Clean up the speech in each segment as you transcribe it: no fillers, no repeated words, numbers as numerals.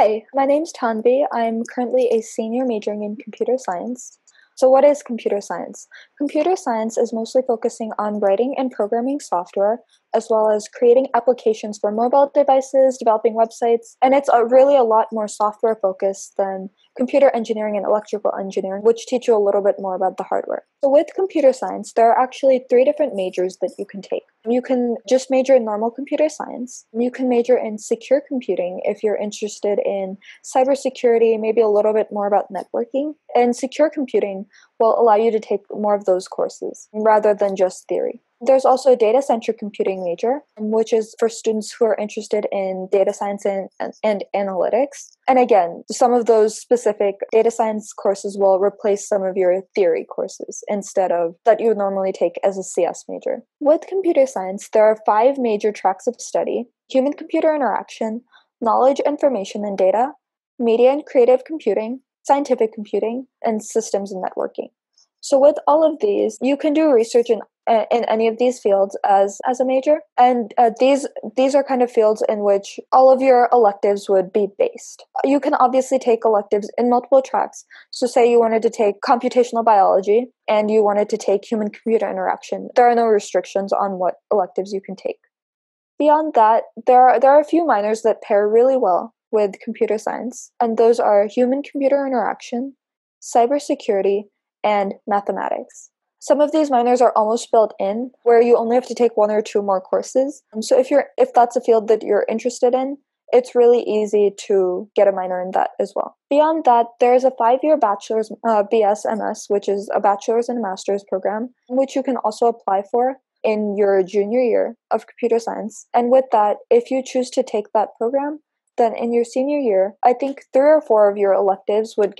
Hi, my name's Tanvi. I'm currently a senior majoring in computer science. So what is computer science? Computer science is mostly focusing on writing and programming software, as well as creating applications for mobile devices, developing websites, and it's really a lot more software focused than computer engineering and electrical engineering, which teach you a little bit more about the hardware. So with computer science, there are actually three different majors that you can take. You can just major in normal computer science. You can major in secure computing if you're interested in cybersecurity, maybe a little bit more about networking. And secure computing will allow you to take more of those courses rather than just theory. There's also a data-centric computing major, which is for students who are interested in data science and analytics. And again, some of those specific data science courses will replace some of your theory courses instead of that you would normally take as a CS major. With computer science, there are five major tracks of study: human-computer interaction, knowledge, information, and data, media and creative computing, scientific computing, and systems and networking. So with all of these, you can do research in any of these fields as a major. And these are kind of fields in which all of your electives would be based. You can obviously take electives in multiple tracks. So say you wanted to take computational biology and you wanted to take human-computer interaction. There are no restrictions on what electives you can take. Beyond that, there are a few minors that pair really well with computer science. And those are human-computer interaction, cybersecurity, and mathematics. Some of these minors are almost built in, where you only have to take one or two more courses. So if that's a field that you're interested in, it's really easy to get a minor in that as well. Beyond that, there's a five-year bachelor's BS/MS, which is a bachelor's and master's program, which you can also apply for in your junior year of computer science. And with that, if you choose to take that program, then in your senior year, I think three or four of your electives would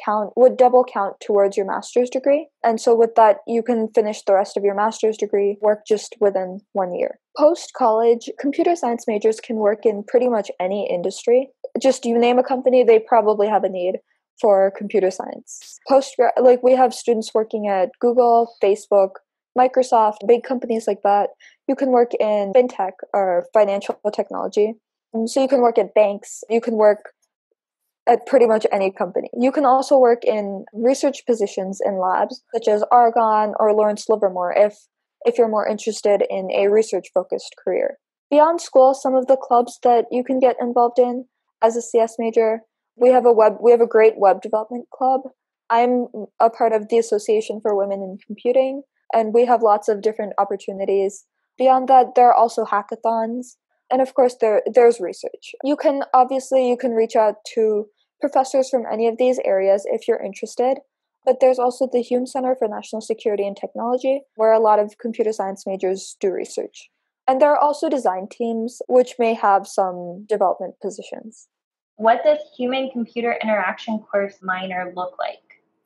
double count towards your master's degree. And so with that, you can finish the rest of your master's degree work just within 1 year. Post-college, computer science majors can work in pretty much any industry. Just you name a company, they probably have a need for computer science. Like we have students working at Google, Facebook, Microsoft, big companies like that. You can work in fintech or financial technology. So you can work at banks, you can work at pretty much any company. You can also work in research positions in labs, such as Argonne or Lawrence Livermore, if you're more interested in a research-focused career. Beyond school, some of the clubs that you can get involved in as a CS major, we have a great web development club. I'm a part of the Association for Women in Computing, and we have lots of different opportunities. Beyond that, there are also hackathons. And of course, there's research. You can reach out to professors from any of these areas if you're interested. But there's also the Hume Center for National Security and Technology, where a lot of computer science majors do research. And there are also design teams, which may have some development positions. What does human-computer interaction course minor look like?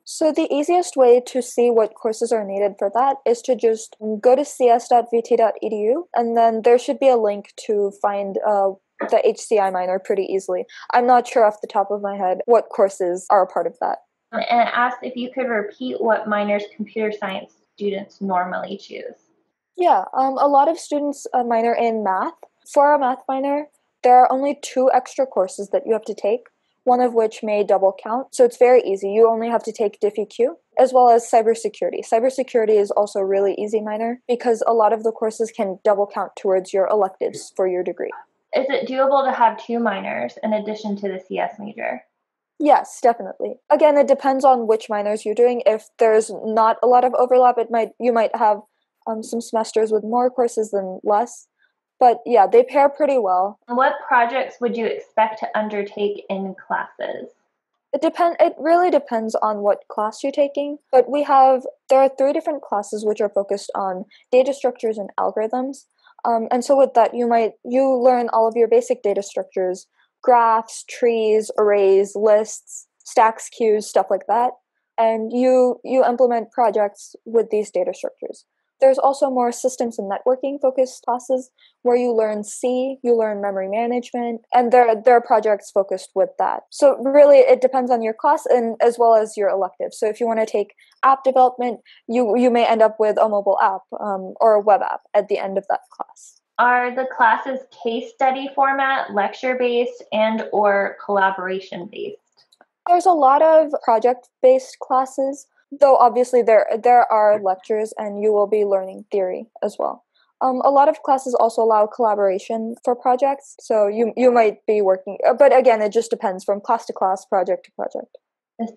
So the easiest way to see what courses are needed for that is to just go to cs.vt.edu, and then there should be a link to find the HCI minor pretty easily. I'm not sure off the top of my head what courses are a part of that. And it asks if you could repeat what minors computer science students normally choose. Yeah, a lot of students minor in math. For a math minor, there are only two extra courses that you have to take, one of which may double count. So it's very easy. You only have to take DiffyQ, as well as cybersecurity. Cybersecurity is also a really easy minor because a lot of the courses can double count towards your electives for your degree. Is it doable to have two minors in addition to the CS major? Yes, definitely. Again, it depends on which minors you're doing. If there's not a lot of overlap, you might have some semesters with more courses than less. But yeah, they pair pretty well. What projects would you expect to undertake in classes? It really depends on what class you're taking. But there are three different classes which are focused on data structures and algorithms. And so with that, you learn all of your basic data structures: graphs, trees, arrays, lists, stacks, queues, stuff like that. And you implement projects with these data structures. There's also more systems and networking focused classes where you learn C, you learn memory management, and there are projects focused with that. So really it depends on your class and as well as your elective. So if you want to take app development, you may end up with a mobile app or a web app at the end of that class. Are the classes case study format, lecture-based, and or collaboration-based? There's a lot of project-based classes, though obviously there are lectures and you will be learning theory as well. A lot of classes also allow collaboration for projects, so you might be working, but again, it just depends from class to class, project to project.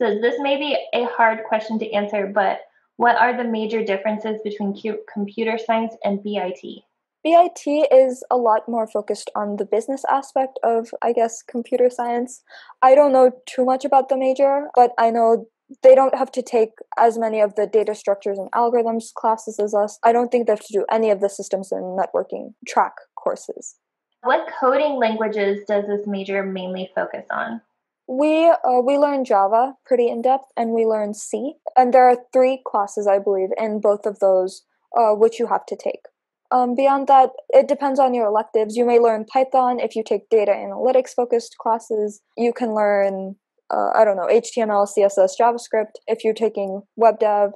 This may be a hard question to answer, but what are the major differences between computer science and BIT? BIT is a lot more focused on the business aspect of, I guess, computer science. I don't know too much about the major, but I know they don't have to take as many of the data structures and algorithms classes as us. I don't think they have to do any of the systems and networking track courses. What coding languages does this major mainly focus on? We learn Java pretty in-depth, and we learn C. And there are 3 classes, I believe, in both of those, which you have to take. Beyond that, it depends on your electives. You may learn Python. If you take data analytics-focused classes, you can learn, I don't know, HTML, CSS, JavaScript. If you're taking web dev,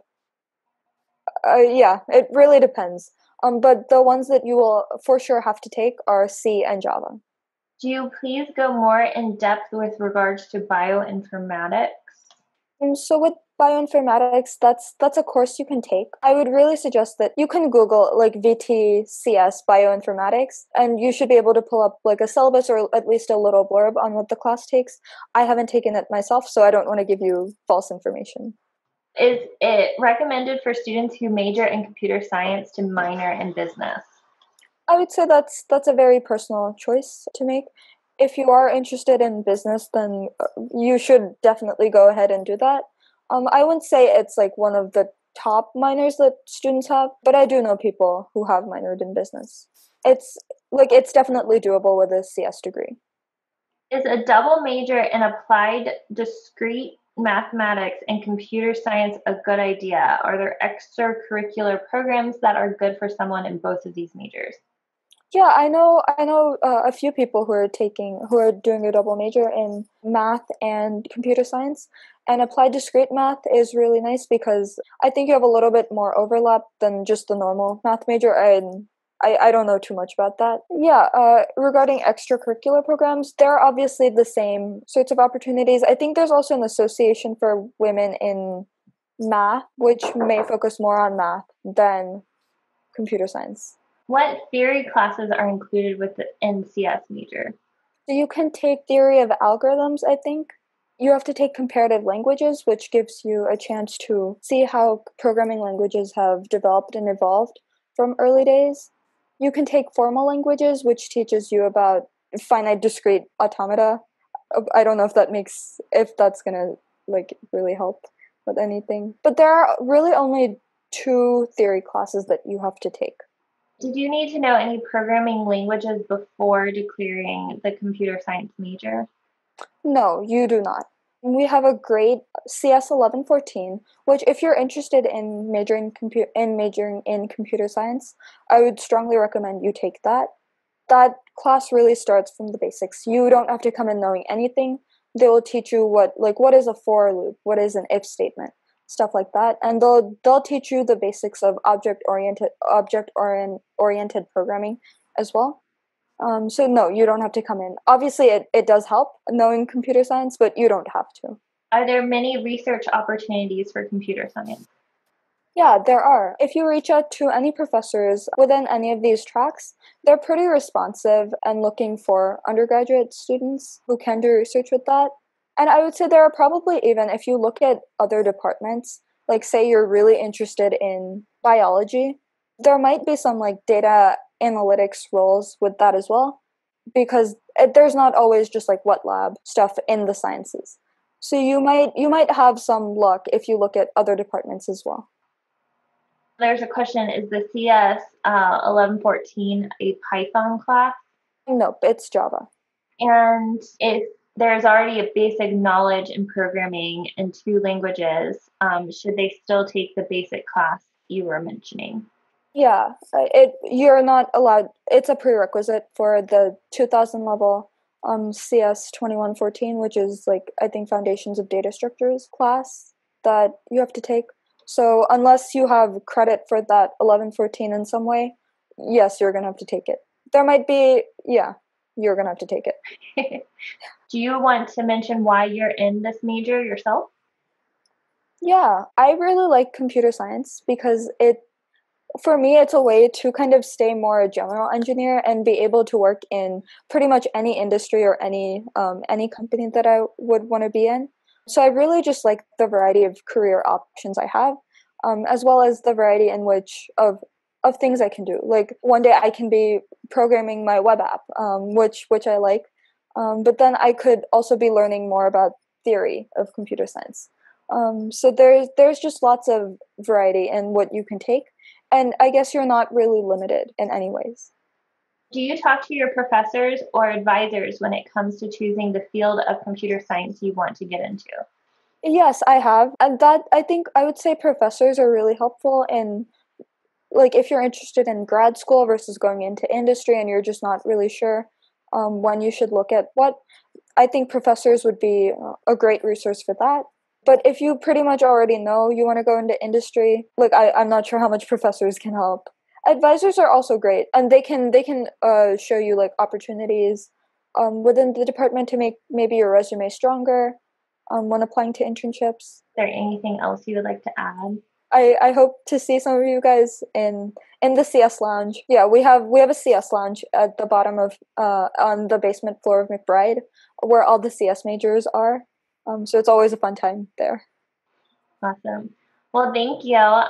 yeah, it really depends. But the ones that you will for sure have to take are C and Java. Do you please go more in depth with regards to bioinformatics? So with bioinformatics, that's a course you can take. I would really suggest that you can Google like VTCS bioinformatics, and you should be able to pull up like a syllabus or at least a little blurb on what the class takes. I haven't taken it myself, so I don't want to give you false information. Is it recommended for students who major in computer science to minor in business? I would say that's a very personal choice to make. If you are interested in business, then you should definitely go ahead and do that. I wouldn't say it's like one of the top minors that students have, but I do know people who have minored in business. It's definitely doable with a CS degree. Is a double major in applied discrete mathematics and computer science a good idea? Are there extracurricular programs that are good for someone in both of these majors? Yeah, I know a few people who are doing a double major in math and computer science. And applied discrete math is really nice because I think you have a little bit more overlap than just the normal math major. And I don't know too much about that. Yeah, regarding extracurricular programs, they're obviously the same sorts of opportunities. I think there's also an association for women in math, which may focus more on math than computer science. What theory classes are included with the CS major? So you can take theory of algorithms, I think. You have to take comparative languages, which gives you a chance to see how programming languages have developed and evolved from early days. You can take formal languages, which teaches you about finite discrete automata. I don't know if that's gonna really help with anything. But there are really only 2 theory classes that you have to take. Did you need to know any programming languages before declaring the computer science major? No, you do not. We have a grade CS1114, which if you're interested in majoring in computer science, I would strongly recommend you take that. That class really starts from the basics. You don't have to come in knowing anything. They will teach you what is a for loop, what is an if statement, stuff like that. And they'll teach you the basics of object-oriented programming as well. So no, you don't have to come in. Obviously, it does help knowing computer science, but you don't have to. Are there many research opportunities for computer science? Yeah, there are. If you reach out to any professors within any of these tracks, they're pretty responsive and looking for undergraduate students who can do research with that. And I would say there are probably, even if you look at other departments, like say you're really interested in biology, there might be some data analytics roles with that as well, because there's not always just wet lab stuff in the sciences. So you might have some luck if you look at other departments as well. There's a question, is the CS 1114 a Python class? Nope, it's Java. And if there's already a basic knowledge in programming in 2 languages, should they still take the basic class you were mentioning? Yeah, you're not allowed. It's a prerequisite for the 2000 level CS2114, which is I think Foundations of Data Structures class that you have to take. So unless you have credit for that 1114 in some way, yes, you're going to have to take it. there might be, yeah, you're going to have to take it. Do you want to mention why you're in this major yourself? Yeah, I really like computer science because it, for me, it's a way to kind of stay more a general engineer and be able to work in pretty much any industry or any company that I would want to be in. So I really just like the variety of career options I have, as well as the variety in which of things I can do. Like one day I can be programming my web app, which I like, but then I could also be learning more about theory of computer science. So there's just lots of variety in what you can take. And I guess you're not really limited in any ways. Do you talk to your professors or advisors when it comes to choosing the field of computer science you want to get into? Yes, I have. And that, I think I would say professors are really helpful in, like, if you're interested in grad school versus going into industry and you're just not really sure when you should look at what, I think professors would be a great resource for that. But if you pretty much already know you want to go into industry, like I'm not sure how much professors can help. Advisors are also great, and they can show you like opportunities within the department to make maybe your resume stronger when applying to internships. Is there anything else you would like to add? I hope to see some of you guys in the CS lounge. Yeah, we have a CS lounge at the bottom of on the basement floor of McBride, where all the CS majors are. So it's always a fun time there. Awesome. Well, thank you.